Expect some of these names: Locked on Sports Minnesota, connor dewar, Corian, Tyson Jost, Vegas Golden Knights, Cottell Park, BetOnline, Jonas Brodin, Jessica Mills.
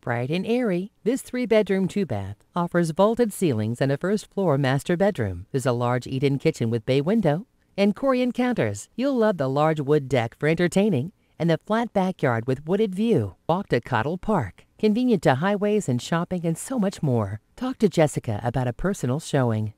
Bright and airy, this 3-bedroom, 2-bath offers vaulted ceilings and a first-floor master bedroom. There's a large eat-in kitchen with bay window and Corian counters. You'll love the large wood deck for entertaining and the flat backyard with wooded view. Walk to Cottell Park, convenient to highways and shopping and so much more. Talk to Jessica about a personal showing.